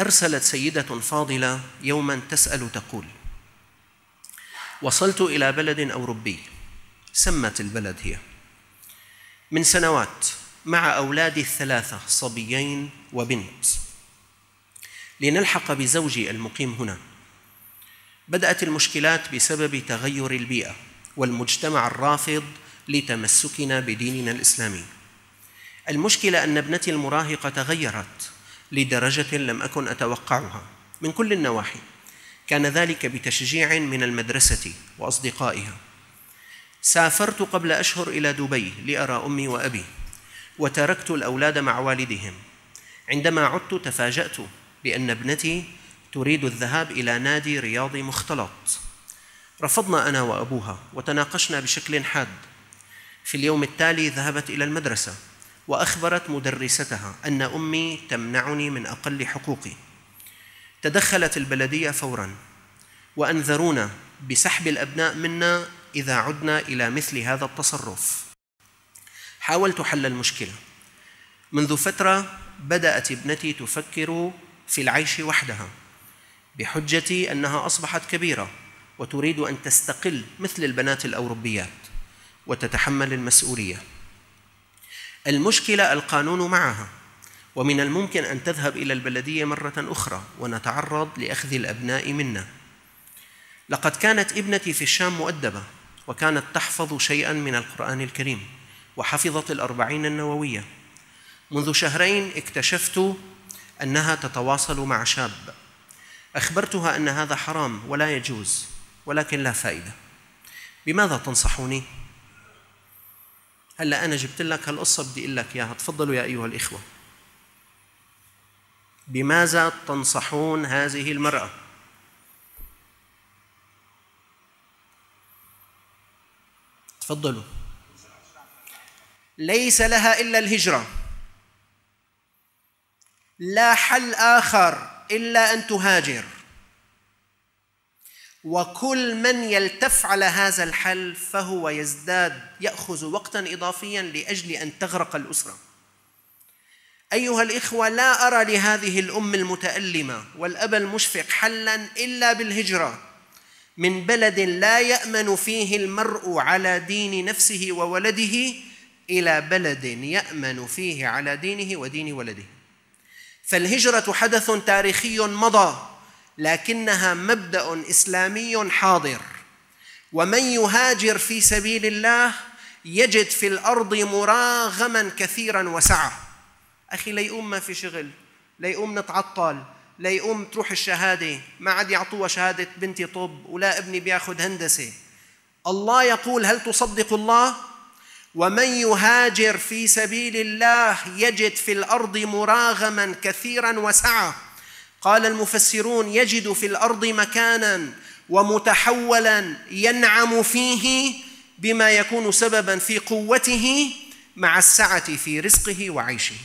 أرسلت سيدة فاضلة يوما تسأل تقول: وصلت إلى بلد أوروبي، سمت البلد هي، من سنوات مع أولادي الثلاثة، صبيين وبنت، لنلحق بزوجي المقيم هنا. بدأت المشكلات بسبب تغير البيئة والمجتمع الرافض لتمسكنا بديننا الإسلامي. المشكلة أن ابنتي المراهقة تغيرت لدرجة لم أكن أتوقعها من كل النواحي، كان ذلك بتشجيع من المدرسة وأصدقائها. سافرت قبل أشهر إلى دبي لأرى أمي وأبي، وتركت الأولاد مع والدهم. عندما عدت تفاجأت بأن ابنتي تريد الذهاب إلى نادي رياضي مختلط. رفضنا أنا وأبوها وتناقشنا بشكل حاد. في اليوم التالي ذهبت إلى المدرسة وأخبرت مدرستها أن أمي تمنعني من أقل حقوقي. تدخلت البلدية فوراً وأنذرونا بسحب الأبناء منا إذا عدنا إلى مثل هذا التصرف. حاولت حل المشكلة. منذ فترة بدأت ابنتي تفكر في العيش وحدها بحجة أنها أصبحت كبيرة وتريد أن تستقل مثل البنات الأوروبيات وتتحمل المسؤولية. المشكلة القانون معها، ومن الممكن أن تذهب إلى البلدية مرة أخرى ونتعرض لأخذ الأبناء منا. لقد كانت ابنتي في الشام مؤدبة، وكانت تحفظ شيئاً من القرآن الكريم، وحفظت الأربعين النووية. منذ شهرين اكتشفت أنها تتواصل مع شاب. أخبرتها أن هذا حرام ولا يجوز، ولكن لا فائدة. بماذا تنصحوني؟ هلأ أنا جبت لك هالقصة، بدي أقول لك إياها. تفضلوا يا أيها الإخوة، بماذا تنصحون هذه المرأة؟ تفضلوا. ليس لها إلا الهجرة، لا حل آخر إلا أن تهاجر، وكل من يلتف على هذا الحل فهو يزداد يأخذ وقتاً إضافياً لأجل أن تغرق الأسرة. أيها الإخوة، لا أرى لهذه الأم المتألمة والأب المشفق حلاً إلا بالهجرة من بلد لا يأمن فيه المرء على دين نفسه وولده إلى بلد يأمن فيه على دينه ودين ولده. فالهجرة حدث تاريخي مضى، لكنها مبدأ إسلامي حاضر. ومن يهاجر في سبيل الله يجد في الأرض مراغما كثيرا وسعة. أخي ليقوم ما في شغل، ليقوم نتعطل، ليقوم تروح الشهادة، ما عاد يعطوها شهادة بنتي طب، ولا ابني بياخد هندسة. الله يقول: هل تصدق الله؟ ومن يهاجر في سبيل الله يجد في الأرض مراغما كثيرا وسعة. قال المفسرون: يجد في الأرض مكانا ومتحولا ينعم فيه بما يكون سببا في قوته مع السعة في رزقه وعيشه.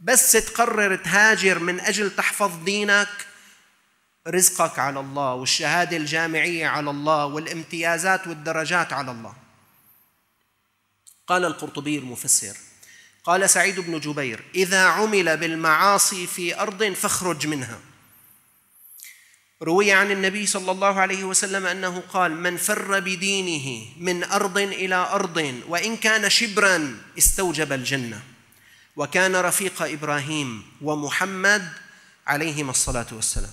بس تقرر تهاجر من أجل تحفظ دينك، رزقك على الله، والشهادة الجامعية على الله، والامتيازات والدرجات على الله. قال القرطبي المفسر، قال سعيد بن جبير: إذا عمل بالمعاصي في أرض فاخرج منها. روي عن النبي صلى الله عليه وسلم أنه قال: من فر بدينه من أرض إلى أرض وإن كان شبرا استوجب الجنة. وكان رفيق إبراهيم ومحمد عليهما الصلاة والسلام.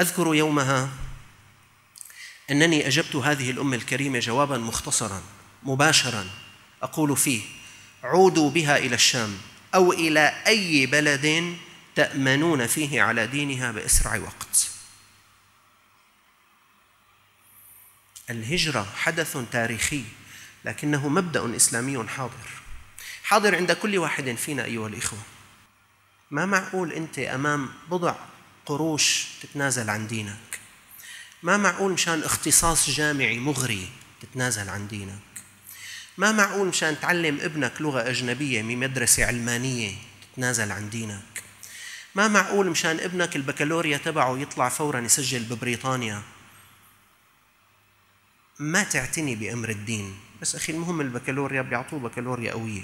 أذكر يومها أنني أجبت هذه الأم الكريمة جواباً مختصراً مباشراً أقول فيه: عودوا بها إلى الشام أو إلى أي بلد تأمنون فيه على دينها بأسرع وقت. الهجرة حدث تاريخي، لكنه مبدأ إسلامي حاضر، حاضر عند كل واحد فينا. أيها الإخوة، ما معقول أنت أمام بضع قروش تتنازل عن دينك، ما معقول مشان اختصاص جامعي مغري تتنازل عن دينك، ما معقول مشان تعلم ابنك لغة أجنبية من مدرسة علمانية تتنازل عن دينك، ما معقول مشان ابنك البكالوريا تبعه يطلع فوراً يسجل ببريطانيا ما تعتني بأمر الدين. بس أخي المهم البكالوريا بيعطوه بكالوريا قوية.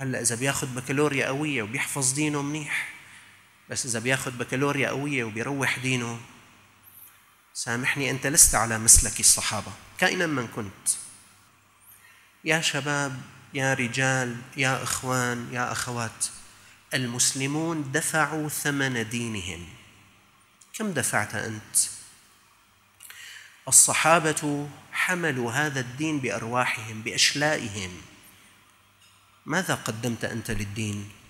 هلا اذا بياخد بكالوريا قويه وبيحفظ دينه منيح، بس اذا بياخد بكالوريا قويه وبيروح دينه، سامحني انت لست على مسلك الصحابه كائنا من كنت. يا شباب، يا رجال، يا اخوان، يا اخوات، المسلمون دفعوا ثمن دينهم. كم دفعت انت؟ الصحابه حملوا هذا الدين بارواحهم باشلائهم. ماذا قدمت أنت للدين؟